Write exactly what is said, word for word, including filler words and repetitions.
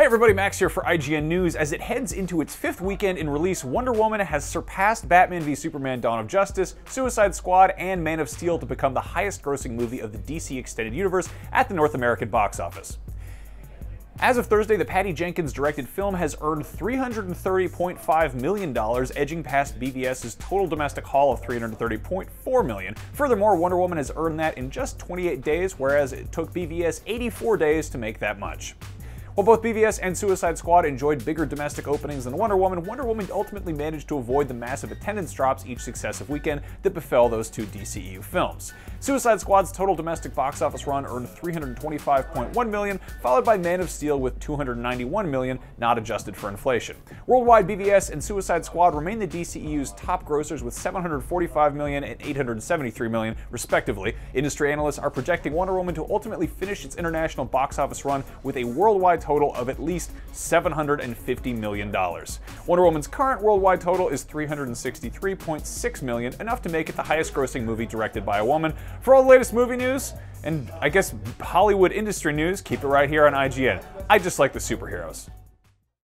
Hey everybody, Max here for I G N News. As it heads into its fifth weekend in release, Wonder Woman has surpassed Batman v Superman: Dawn of Justice, Suicide Squad, and Man of Steel to become the highest grossing movie of the D C Extended Universe at the North American box office. As of Thursday, the Patty Jenkins directed film has earned three hundred thirty point five million dollars, edging past B V S's total domestic haul of three hundred thirty point four million dollars. Furthermore, Wonder Woman has earned that in just twenty-eight days, whereas it took B V S eighty-four days to make that much. While both B V S and Suicide Squad enjoyed bigger domestic openings than Wonder Woman, Wonder Woman ultimately managed to avoid the massive attendance drops each successive weekend that befell those two D C E U films. Suicide Squad's total domestic box office run earned three hundred twenty-five point one million dollars, followed by Man of Steel with two hundred ninety-one million dollars, not adjusted for inflation. Worldwide, B V S and Suicide Squad remain the D C E U's top grossers with seven hundred forty-five million dollars and eight hundred seventy-three million dollars, respectively. Industry analysts are projecting Wonder Woman to ultimately finish its international box office run with a worldwide total of at least seven hundred fifty million dollars. Wonder Woman's current worldwide total is three hundred sixty-three point six million dollars, enough to make it the highest grossing movie directed by a woman. For all the latest movie news, and I guess Hollywood industry news, keep it right here on I G N. I just like the superheroes.